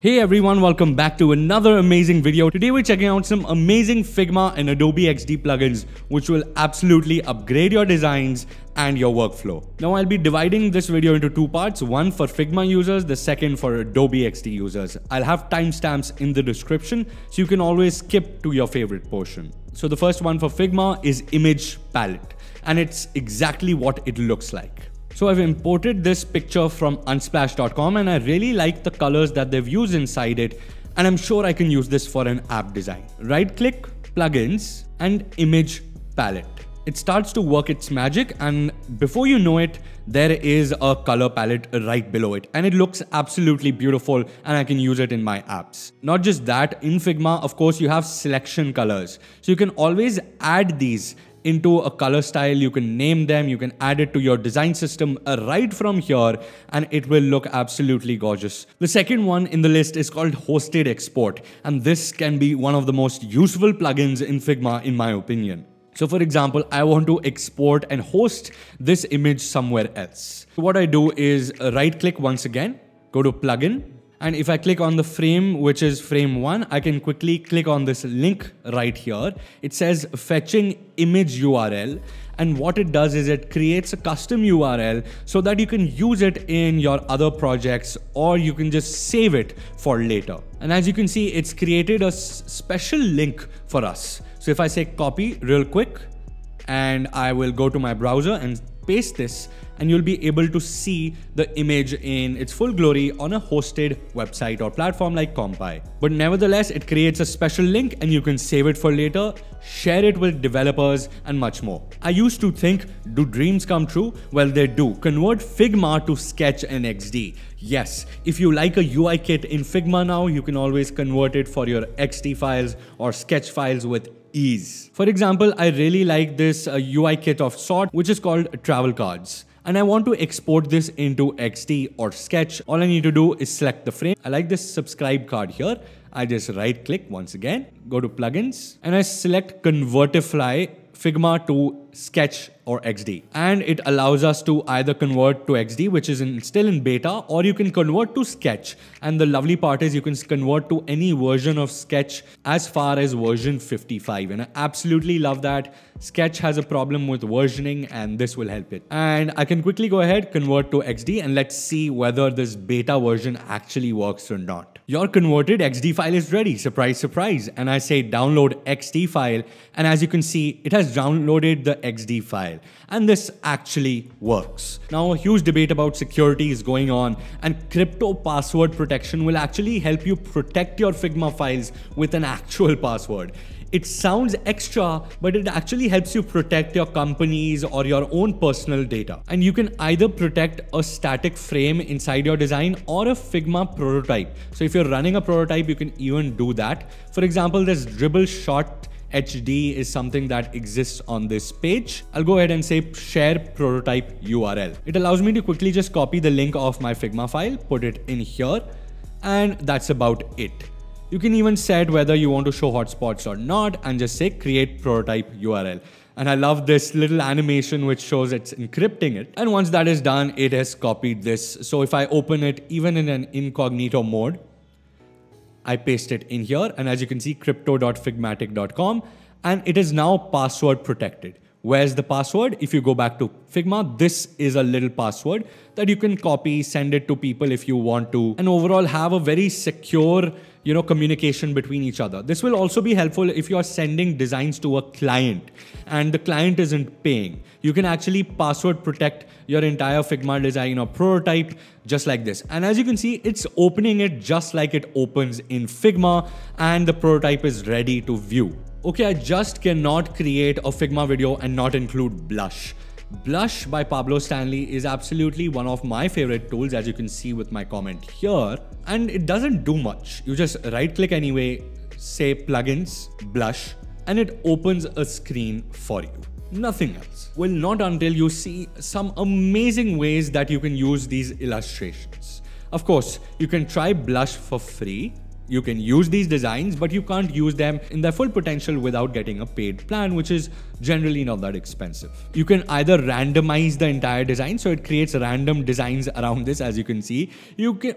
Hey everyone, welcome back to another amazing video. Today we're checking out some amazing Figma and Adobe XD plugins which will absolutely upgrade your designs and your workflow. Now I'll be dividing this video into two parts, one for Figma users, the second for Adobe XD users. I'll have timestamps in the description so you can always skip to your favorite portion. So the first one for Figma is Image Palette, and it's exactly what it looks like. So I've imported this picture from unsplash.com and I really like the colors that they've used inside it, and I'm sure I can use this for an app design. Right click, plugins, and Image Palette. It starts to work its magic, and before you know it, there is a color palette right below it, and it looks absolutely beautiful, and I can use it in my apps. Not just that, in Figma, of course, you have selection colors. So you can always add these into a color style, you can name them, you can add it to your design system right from here, and it will look absolutely gorgeous. The second one in the list is called Hosted Export, and this can be one of the most useful plugins in Figma in my opinion. So for example, I want to export and host this image somewhere else. So what I do is right click once again, go to plugin, and if I click on the frame, which is frame 1, I can quickly click on this link right here. It says fetching image URL, and what it does is it creates a custom URL so that you can use it in your other projects, or you can just save it for later. And as you can see, it's created a special link for us. So if I say copy real quick, and I will go to my browser and paste this, and you'll be able to see the image in its full glory on a hosted website or platform like Compi. But nevertheless, it creates a special link and you can save it for later, share it with developers, and much more. I used to think, do dreams come true? Well, they do. Convert Figma to Sketch and XD. Yes, if you like a UI kit in Figma now, you can always convert it for your XD files or Sketch files with ease. For example, I really like this UI kit of sort, which is called Travel Cards. And I want to export this into XD or Sketch. All I need to do is select the frame. I like this subscribe card here. I just right click once again, go to plugins, and I select Convertify Figma to Sketch or XD. And it allows us to either convert to XD, which is still in beta, or you can convert to Sketch. And the lovely part is you can convert to any version of Sketch as far as version 55. And I absolutely love that. Sketch has a problem with versioning, and this will help it. And I can quickly go ahead, convert to XD, and let's see whether this beta version actually works or not. Your converted XD file is ready. Surprise, surprise. And I say download XD file. And as you can see, it has downloaded the XD file, and this actually works. Now, a huge debate about security is going on, and crypto password protection will actually help you protect your Figma files with an actual password. It sounds extra, but it actually helps you protect your company's or your own personal data. And you can either protect a static frame inside your design or a Figma prototype. So if you're running a prototype, you can even do that. For example, this dribble shot HD is something that exists on this page. I'll go ahead and say share prototype URL. It allows me to quickly just copy the link of my Figma file, put it in here, and that's about it. You can even set whether you want to show hotspots or not, and just say create prototype URL. And I love this little animation which shows it's encrypting it. And once that is done, it has copied this. So if I open it even in an incognito mode, I paste it in here, and as you can see, crypto.figmatic.com, and it is now password protected. Where's the password? If you go back to Figma, this is a little password that you can copy, send it to people if you want to, and overall have a very secure, communication between each other. This will also be helpful if you're sending designs to a client and the client isn't paying. You can actually password protect your entire Figma design or prototype just like this. And as you can see, it's opening it just like it opens in Figma, and the prototype is ready to view. Okay, I just cannot create a Figma video and not include Blush. Blush by Pablo Stanley is absolutely one of my favorite tools, as you can see with my comment here. And it doesn't do much. You just right click anyway, say plugins, Blush, and it opens a screen for you. Nothing else. Well, not until you see some amazing ways that you can use these illustrations. Of course, you can try Blush for free. You can use these designs, but you can't use them in their full potential without getting a paid plan, which is generally not that expensive. You can either randomize the entire design, so it creates random designs around this, as you can see.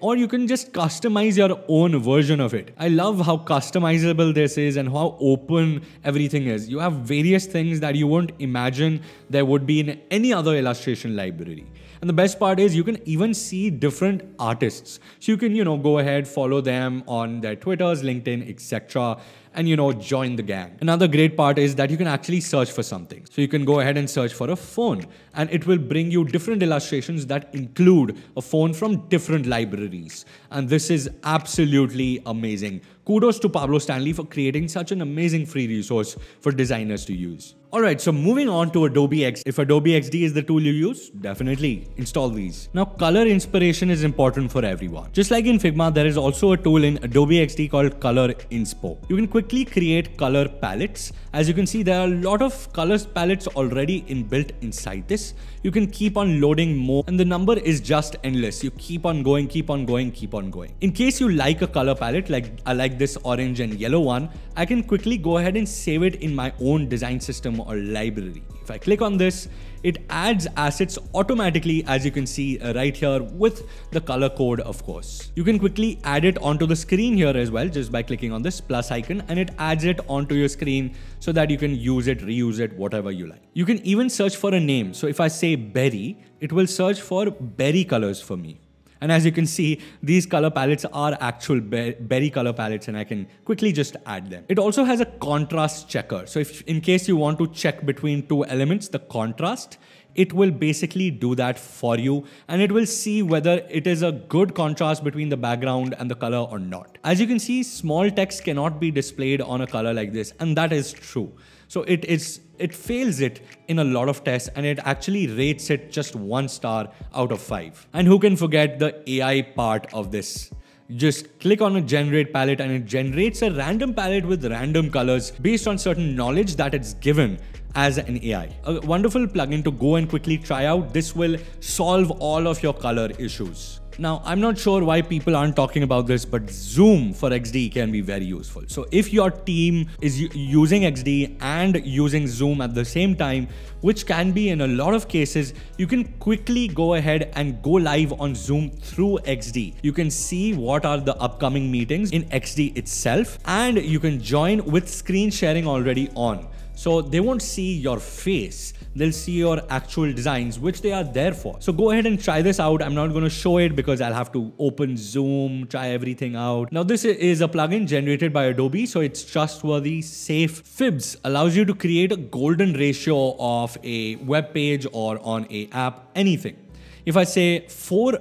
Or you can just customize your own version of it. I love how customizable this is and how open everything is. You have various things that you won't imagine there would be in any other illustration library. And the best part is you can even see different artists. So you can, go ahead, follow them on their Twitters, LinkedIn, etc. and, join the gang. Another great part is that you can actually search for something. So you can go ahead and search for a phone, and it will bring you different illustrations that include a phone from different libraries. And this is absolutely amazing. Kudos to Pablo Stanley for creating such an amazing free resource for designers to use. All right, so moving on to Adobe XD. If Adobe XD is the tool you use, definitely install these. Now, color inspiration is important for everyone. Just like in Figma, there is also a tool in Adobe XD called Color Inspo. You can quickly create color palettes. As you can see, there are a lot of color palettes already inbuilt inside this. You can keep on loading more, and the number is just endless. You keep on going, keep on going, keep on going. In case you like a color palette, like I like this orange and yellow one, I can quickly go ahead and save it in my own design system or library. If I click on this, it adds assets automatically, as you can see right here, with the color code, of course. You can quickly add it onto the screen here as well, just by clicking on this plus icon, and it adds it onto your screen so that you can use it, reuse it, whatever you like. You can even search for a name. So if I say berry, it will search for berry colors for me. And as you can see, these color palettes are actual berry color palettes, and I can quickly just add them. It also has a contrast checker. So if in case you want to check between two elements, the contrast, it will basically do that for you, and it will see whether it is a good contrast between the background and the color or not. As you can see, small text cannot be displayed on a color like this, and that is true. So it fails it in a lot of tests, and it actually rates it just 1 star out of 5. And who can forget the AI part of this? Just click on a generate palette, and it generates a random palette with random colors based on certain knowledge that it's given as an AI. A wonderful plugin to go and quickly try out. This will solve all of your color issues. Now, I'm not sure why people aren't talking about this, but Zoom for XD can be very useful. So if your team is using XD and using Zoom at the same time, which can be in a lot of cases, you can quickly go ahead and go live on Zoom through XD. You can see what are the upcoming meetings in XD itself, and you can join with screen sharing already on. So they won't see your face, they'll see your actual designs, which they are there for. So go ahead and try this out. I'm not going to show it because I'll have to open Zoom, try everything out. Now, this is a plugin generated by Adobe, so it's trustworthy, safe. Fibs allows you to create a golden ratio of a web page or on a app, anything. If I say four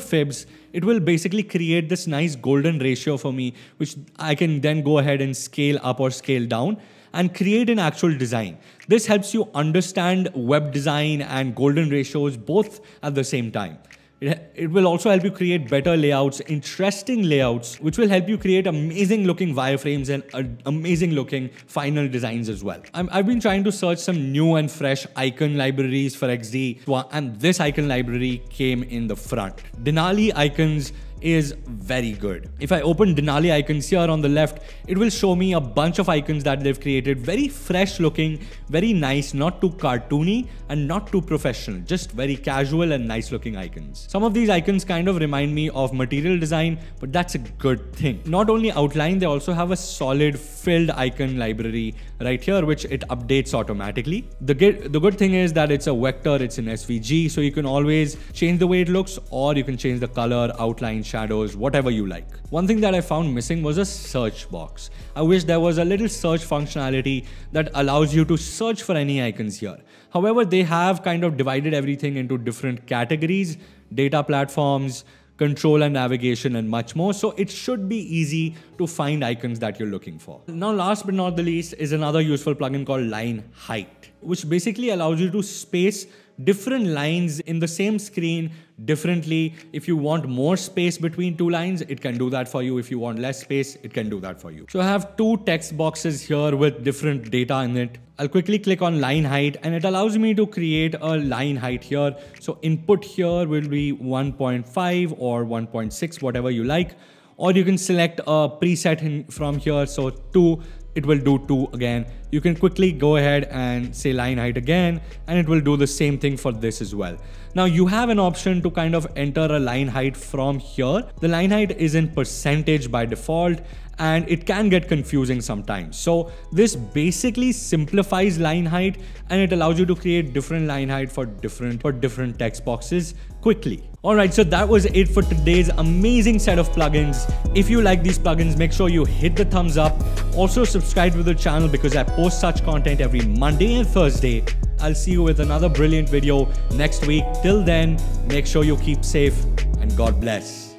fibs, it will basically create this nice golden ratio for me, which I can then go ahead and scale up or scale down and create an actual design. This helps you understand web design and golden ratios both at the same time. It will also help you create better layouts, interesting layouts, which will help you create amazing looking wireframes and amazing looking final designs as well. I've been trying to search some new and fresh icon libraries for XD, and this icon library came in the front. Denali Icons is very good. If I open Denali Icons here on the left, it will show me a bunch of icons that they've created. Very fresh looking, very nice, not too cartoony and not too professional, just very casual and nice looking icons. Some of these icons kind of remind me of material design, but that's a good thing. Not only outline, they also have a solid filled icon library right here, which it updates automatically. The good thing is that it's a vector, it's an SVG, so you can always change the way it looks, or you can change the color, outline, shadows, whatever you like. One thing that I found missing was a search box. I wish there was a little search functionality that allows you to search for any icons here. However, they have kind of divided everything into different categories, data platforms, control and navigation, and much more. So it should be easy to find icons that you're looking for. Now, last but not the least is another useful plugin called Line Height, which basically allows you to space different lines in the same screen differently. If you want more space between two lines, it can do that for you. If you want less space, it can do that for you. So I have two text boxes here with different data in it. I'll quickly click on line height, and it allows me to create a line height here. So input here will be 1.5 or 1.6, whatever you like. or you can select a preset from here. So 2, it will do 2 again. You can quickly go ahead and say line height again, and it will do the same thing for this as well. Now you have an option to kind of enter a line height from here. The line height is in percentage by default, and it can get confusing sometimes. So this basically simplifies line height, and it allows you to create different line height for different text boxes quickly. Alright, so that was it for today's amazing set of plugins. If you like these plugins, make sure you hit the thumbs up. Also subscribe to the channel because I post such content every Monday and Thursday. I'll see you with another brilliant video next week. Till then, make sure you keep safe and God bless.